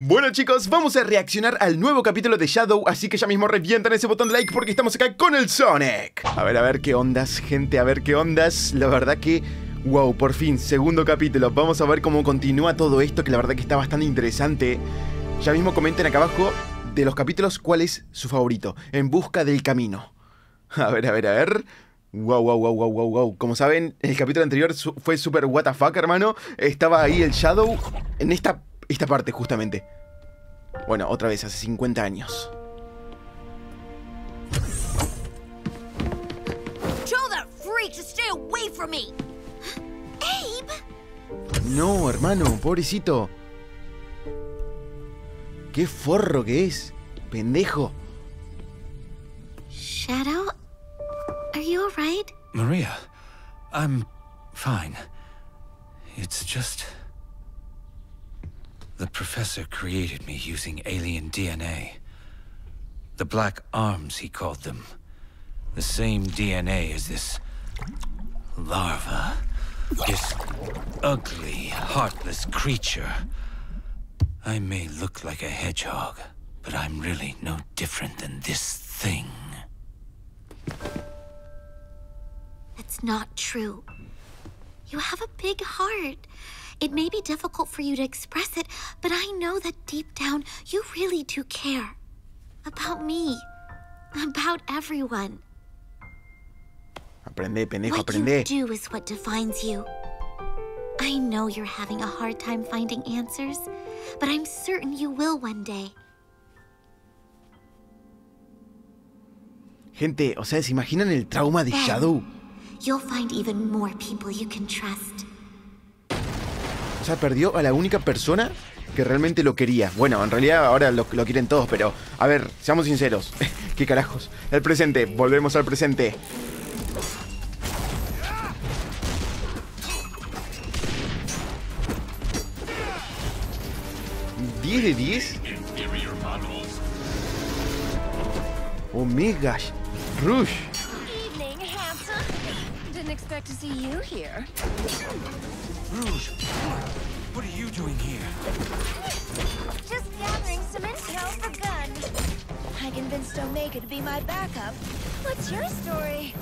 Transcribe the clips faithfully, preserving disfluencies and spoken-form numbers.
Bueno chicos, vamos a reaccionar al nuevo capítulo de Shadow, así que ya mismo revientan ese botón de like porque estamos acá con el Sonic. A ver, a ver qué ondas, gente, a ver qué ondas. La verdad que... wow, por fin, segundo capítulo. Vamos a ver cómo continúa todo esto, que la verdad que está bastante interesante. Ya mismo comenten acá abajo de los capítulos cuál es su favorito. En busca del camino. A ver, a ver, a ver... Wow, wow, wow, wow, wow, wow. Como saben, el capítulo anterior su fue súper what the fuck, hermano. Estaba ahí el Shadow en esta, esta parte, justamente. Bueno, otra vez, hace cincuenta años. No, hermano, pobrecito. Qué forro que es, pendejo. Shadow. Are you all right? Maria, I'm fine. It's just... the Professor created me using alien D N A. The Black Arms, he called them. The same D N A as this... larva. This ugly, heartless creature. I may look like a hedgehog, but I'm really no different than this thing. It's not true. You have a big heart. It may be difficult for you to express it, but I know that deep down you really do care. About me. About everyone. Aprende, pendejo, aprende. What you do is what defines you. I know you're having a hard time finding answers, but I'm certain you will one day. Gente, o sea, ¿se imaginan el trauma de Shadow? You'll find even more people you can trust. O sea, perdió a la única persona que realmente lo quería. Bueno, en realidad ahora lo, lo quieren todos, pero... a ver, seamos sinceros. ¿Qué carajos? El presente, volvemos al presente. ¿diez de diez? Omega Rush. Expect to see you here. Rouge, what are you doing here? Just gathering some intel for Gun. I convinced Omega to be my backup. What's your story?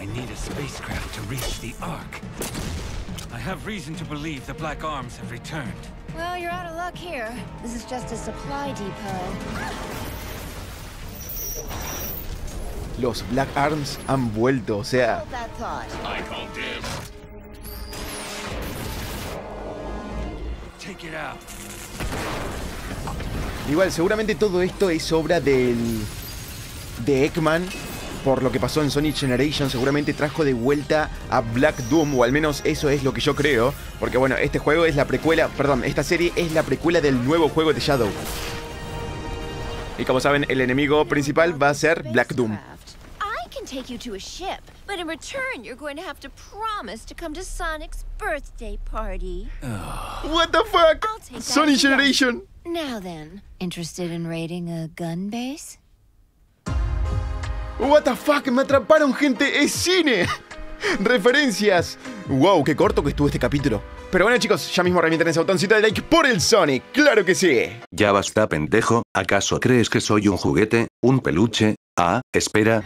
I need a spacecraft to reach the Ark. I have reason to believe the Black Arms have returned. Well, you're out of luck here. This is just a supply depot. Los Black Arms han vuelto, o sea... Igual, seguramente todo esto es obra del... de Eggman, por lo que pasó en Sonic Generation, seguramente trajo de vuelta a Black Doom, o al menos eso es lo que yo creo, porque bueno, este juego es la precuela, perdón, esta serie es la precuela del nuevo juego de Shadow. Y como saben, el enemigo principal va a ser Black Doom. What the fuck? Sonic Generation. Now then, interested in raiding a gun base? What the fuck, me atraparon, gente, es cine. Referencias. Wow, qué corto que estuvo este capítulo. Pero bueno chicos, ya mismo revientan ese botoncito de like por el Sonic, ¡claro que sí! Ya basta, pendejo, ¿acaso crees que soy un juguete, un peluche? Ah, espera,